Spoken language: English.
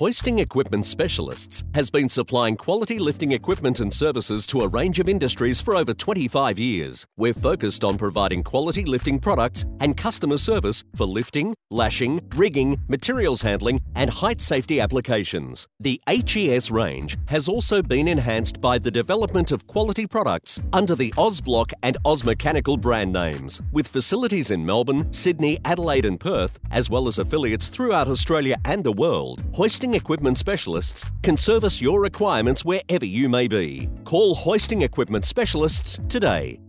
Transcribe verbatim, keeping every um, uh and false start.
Hoisting Equipment Specialists has been supplying quality lifting equipment and services to a range of industries for over twenty-five years. We're focused on providing quality lifting products and customer service for lifting, lashing, rigging, materials handling and height safety applications. The H E S range has also been enhanced by the development of quality products under the Ozblock and Ozmechanical brand names, with facilities in Melbourne, Sydney, Adelaide and Perth, as well as affiliates throughout Australia and the world. Hoisting Equipment Specialists can service your requirements wherever you may be. Call Hoisting Equipment Specialists today.